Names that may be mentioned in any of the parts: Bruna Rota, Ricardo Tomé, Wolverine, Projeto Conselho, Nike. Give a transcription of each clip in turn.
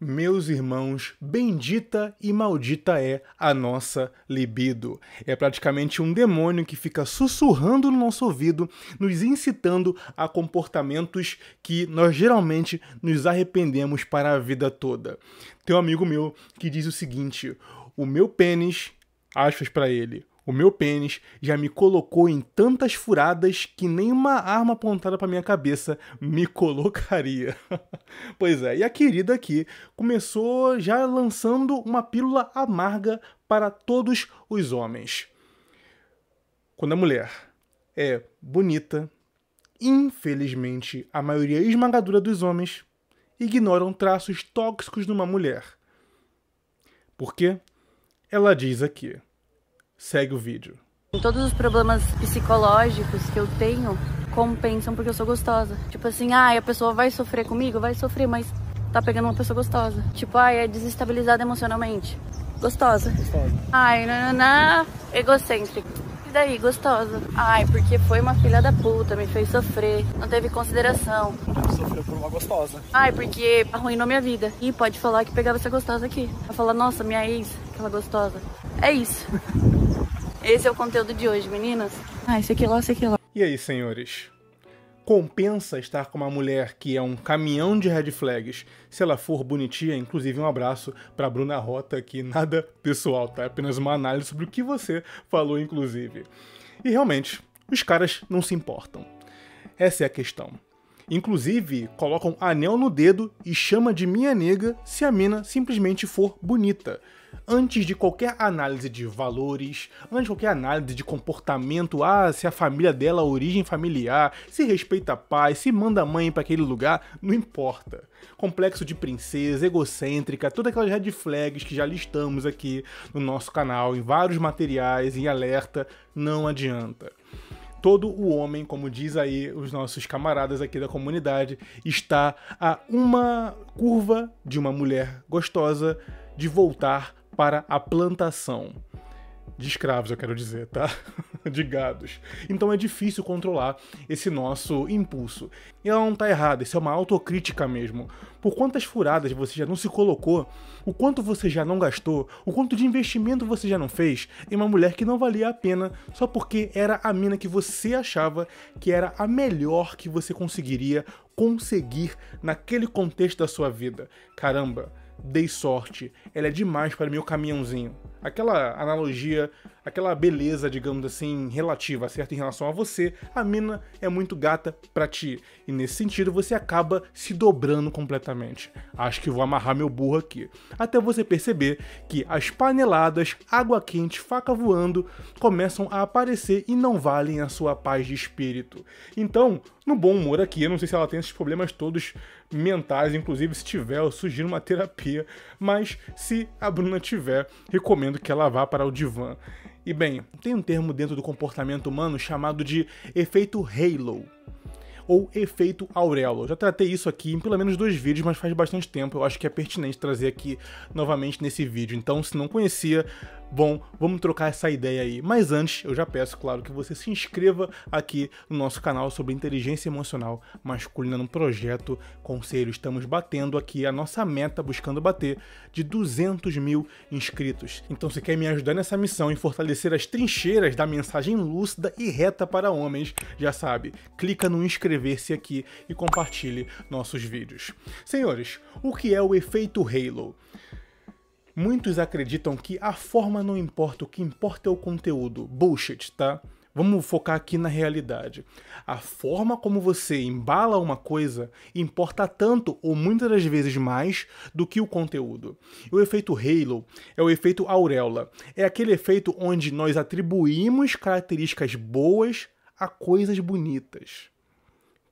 Meus irmãos, bendita e maldita é a nossa libido. É praticamente um demônio que fica sussurrando no nosso ouvido, nos incitando a comportamentos que nós geralmente nos arrependemos para a vida toda. Tem um amigo meu que diz o seguinte: o meu pênis, aspas para ele, o meu pênis já me colocou em tantas furadas que nenhuma arma apontada para minha cabeça me colocaria. Pois é, e a querida aqui começou já lançando uma pílula amarga para todos os homens. Quando a mulher é bonita, infelizmente a maioria esmagadora dos homens ignoram traços tóxicos numa mulher. Por quê? Ela diz aqui. Segue o vídeo. Todos os problemas psicológicos que eu tenho compensam porque eu sou gostosa. Tipo assim, ah, a pessoa vai sofrer comigo? Vai sofrer, mas tá pegando uma pessoa gostosa. Tipo, ah, é desestabilizada emocionalmente. Gostosa. Gostosa. Ai, nananã, egocêntrica. E daí, gostosa? Ai, porque foi uma filha da puta, me fez sofrer, não teve consideração. Sofreu por uma gostosa. Ai, porque arruinou minha vida. E pode falar que pegava essa gostosa aqui. Vai falar, nossa, minha ex, aquela gostosa. É isso. Esse é o conteúdo de hoje, meninas. Ah, isso aqui lá, isso aqui lá. E aí, senhores? Compensa estar com uma mulher que é um caminhão de red flags, se ela for bonitinha? Inclusive um abraço pra Bruna Rota aqui, nada pessoal, tá? Apenas uma análise sobre o que você falou, inclusive. E realmente, os caras não se importam. Essa é a questão. Inclusive, colocam anel no dedo e chama de minha nega se a mina simplesmente for bonita. Antes de qualquer análise de valores, antes de qualquer análise de comportamento, ah, se a família dela, a origem familiar, se respeita a pai, se manda a mãe pra aquele lugar, não importa. Complexo de princesa, egocêntrica, todas aquelas red flags que já listamos aqui no nosso canal, em vários materiais, em alerta, não adianta. Todo o homem, como diz aí os nossos camaradas aqui da comunidade, está a uma curva de uma mulher gostosa de voltar para a plantação. De escravos, eu quero dizer, tá? De gados. Então é difícil controlar esse nosso impulso. E ela não tá errada, isso é uma autocrítica mesmo. Por quantas furadas você já não se colocou, o quanto você já não gastou, o quanto de investimento você já não fez em uma mulher que não valia a pena só porque era a mina que você achava que era a melhor que você conseguiria conseguir naquele contexto da sua vida. Caramba, dei sorte, ela é demais para meu caminhãozinho. Aquela analogia, aquela beleza, digamos assim, relativa, certo? Em relação a você, a mina é muito gata pra ti. E nesse sentido, você acaba se dobrando completamente. Acho que vou amarrar meu burro aqui. Até você perceber que as paneladas, água quente, faca voando, começam a aparecer e não valem a sua paz de espírito. Então, no bom humor aqui, eu não sei se ela tem esses problemas todos mentais, inclusive se tiver, eu sugiro uma terapia, mas se a Bruna tiver, recomendo que ela vá para o divã. E bem, tem um termo dentro do comportamento humano chamado de efeito halo, ou efeito auréola. Eu já tratei isso aqui em pelo menos 2 vídeos, mas faz bastante tempo, eu acho que é pertinente trazer aqui novamente nesse vídeo. Então, se não conhecia, bom, vamos trocar essa ideia aí. Mas antes, eu já peço, claro, que você se inscreva aqui no nosso canal sobre inteligência emocional masculina no Projeto Conselho. Estamos batendo aqui a nossa meta, buscando bater de 200.000 inscritos. Então, se quer me ajudar nessa missão e fortalecer as trincheiras da mensagem lúcida e reta para homens, já sabe, clica no inscrever-se aqui e compartilhe nossos vídeos. Senhores, o que é o efeito halo? Muitos acreditam que a forma não importa, o que importa é o conteúdo. Bullshit, tá? Vamos focar aqui na realidade. A forma como você embala uma coisa importa tanto, ou muitas das vezes mais, do que o conteúdo. E o efeito halo é o efeito auréola. É aquele efeito onde nós atribuímos características boas a coisas bonitas.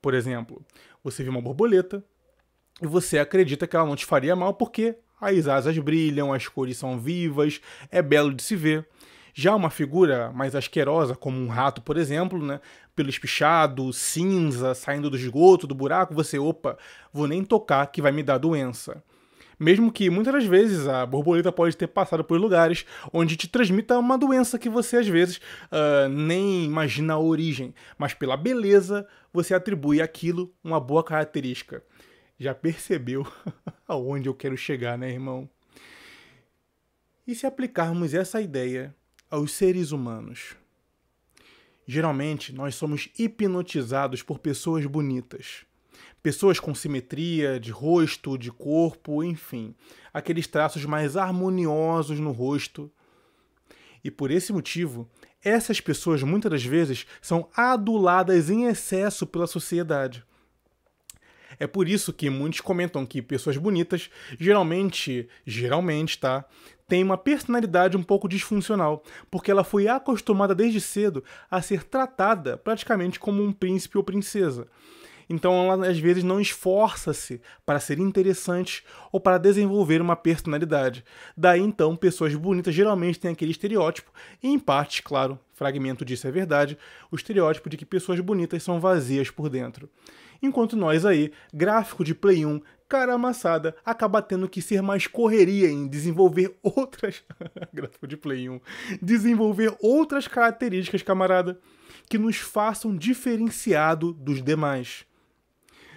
Por exemplo, você viu uma borboleta e você acredita que ela não te faria mal porque as asas brilham, as cores são vivas, é belo de se ver. Já uma figura mais asquerosa, como um rato, por exemplo, né? Pelo espichado, cinza, saindo do esgoto, do buraco, você, opa, vou nem tocar que vai me dar doença. Mesmo que muitas das vezes a borboleta pode ter passado por lugares onde te transmita uma doença que você às vezes nem imagina a origem, mas pela beleza você atribui àquilo uma boa característica. já percebeu aonde eu quero chegar, né, irmão? E se aplicarmos essa ideia aos seres humanos? Geralmente, nós somos hipnotizados por pessoas bonitas. Pessoas com simetria de rosto, de corpo, enfim. Aqueles traços mais harmoniosos no rosto. E por esse motivo, essas pessoas muitas das vezes são aduladas em excesso pela sociedade. É por isso que muitos comentam que pessoas bonitas geralmente, tá? Tem uma personalidade um pouco disfuncional, porque ela foi acostumada desde cedo a ser tratada praticamente como um príncipe ou princesa. Então ela às vezes não esforça-se para ser interessante ou para desenvolver uma personalidade. Daí então pessoas bonitas geralmente têm aquele estereótipo, e em parte, claro, fragmento disso é verdade, o estereótipo de que pessoas bonitas são vazias por dentro. Enquanto nós aí, gráfico de Play 1, cara amassada, acaba tendo que ser mais correria em desenvolver outras... gráfico de Play 1. Desenvolver outras características, camarada, que nos façam diferenciado dos demais.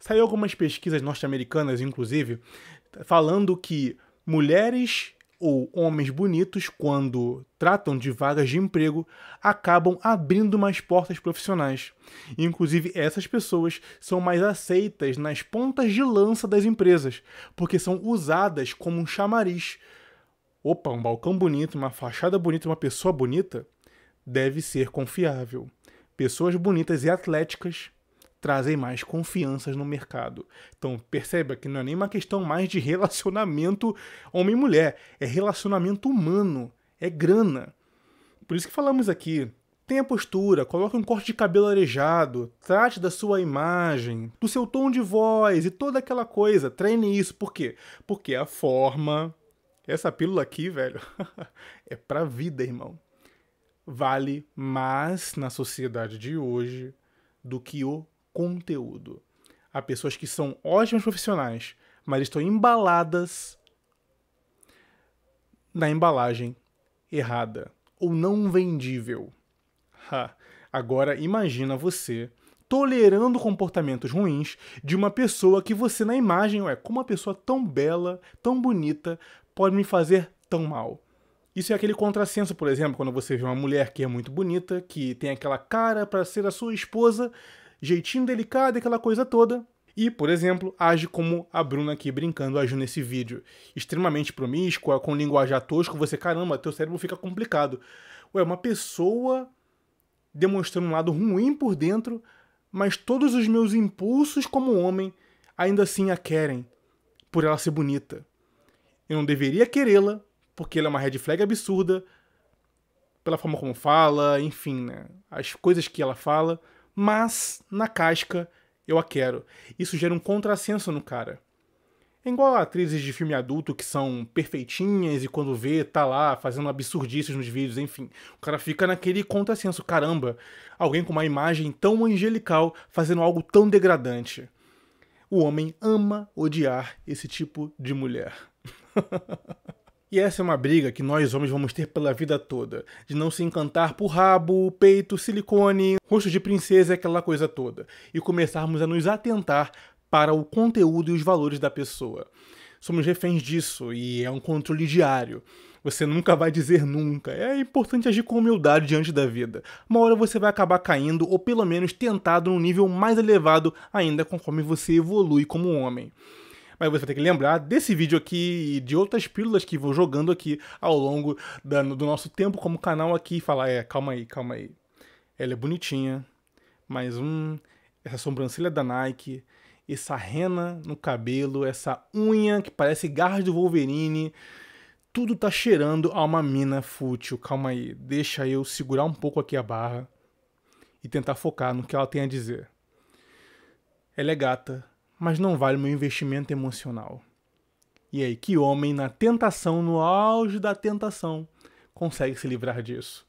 Saiu algumas pesquisas norte-americanas, inclusive, falando que mulheres ou homens bonitos, quando tratam de vagas de emprego, acabam abrindo mais portas profissionais. Inclusive, essas pessoas são mais aceitas nas pontas de lança das empresas, porque são usadas como um chamariz. Opa, um balcão bonito, uma fachada bonita, uma pessoa bonita deve ser confiável. Pessoas bonitas e atléticas trazem mais confianças no mercado. Então perceba que não é nem uma questão mais de relacionamento homem e mulher, é relacionamento humano, é grana. Por isso que falamos aqui, tenha postura, coloque um corte de cabelo arejado, trate da sua imagem, do seu tom de voz e toda aquela coisa, treine isso. Por quê? Porque a forma, essa pílula aqui, velho, é pra vida, irmão. Vale mais na sociedade de hoje do que o conteúdo. Há pessoas que são ótimas profissionais, mas estão embaladas na embalagem errada ou não vendível. Agora imagina você tolerando comportamentos ruins de uma pessoa que você na imagem, ué, como uma pessoa tão bela, tão bonita, pode me fazer tão mal. Isso é aquele contrassenso, por exemplo, quando você vê uma mulher que é muito bonita, que tem aquela cara para ser a sua esposa, jeitinho delicado, aquela coisa toda. E, por exemplo, age como a Bruna aqui brincando agiu nesse vídeo. Extremamente promíscua, com linguajar tosco, você, caramba, teu cérebro fica complicado. Ué, uma pessoa demonstrando um lado ruim por dentro, mas todos os meus impulsos como homem ainda assim a querem, por ela ser bonita. Eu não deveria querê-la, porque ela é uma red flag absurda, pela forma como fala, enfim, né? As coisas que ela fala... Mas, na casca, eu a quero. Isso gera um contrassenso no cara. É igual a atrizes de filme adulto que são perfeitinhas e quando vê, tá lá fazendo absurdices nos vídeos, enfim. O cara fica naquele contrassenso. Caramba, alguém com uma imagem tão angelical fazendo algo tão degradante. O homem ama odiar esse tipo de mulher. E essa é uma briga que nós homens vamos ter pela vida toda. De não se encantar por rabo, peito, silicone, rosto de princesa e aquela coisa toda. E começarmos a nos atentar para o conteúdo e os valores da pessoa. Somos reféns disso e é um controle diário. Você nunca vai dizer nunca. É importante agir com humildade diante da vida. Uma hora você vai acabar caindo ou pelo menos tentado num nível mais elevado ainda conforme você evolui como homem. Mas você vai ter que lembrar desse vídeo aqui e de outras pílulas que vou jogando aqui ao longo do nosso tempo como canal aqui e falar, calma aí. Ela é bonitinha, mas essa sobrancelha da Nike, essa rena no cabelo, essa unha que parece garras do Wolverine, tudo tá cheirando a uma mina fútil. Calma aí, deixa eu segurar um pouco aqui a barra e tentar focar no que ela tem a dizer. Ela é gata, mas não vale o meu investimento emocional. E aí, que homem, na tentação, no auge da tentação, consegue se livrar disso?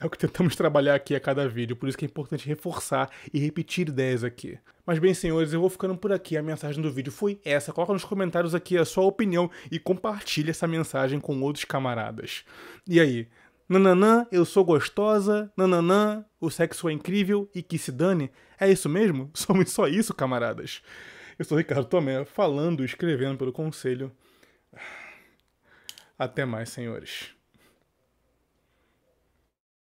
É o que tentamos trabalhar aqui a cada vídeo, por isso que é importante reforçar e repetir ideias aqui. Mas bem, senhores, eu vou ficando por aqui. A mensagem do vídeo foi essa. Coloca nos comentários aqui a sua opinião e compartilha essa mensagem com outros camaradas. E aí? Nananã, eu sou gostosa, nananã, o sexo é incrível e que se dane? É isso mesmo? Somos só isso, camaradas. Eu sou Ricardo Tomé, falando e escrevendo pelo Conselho. Até mais, senhores.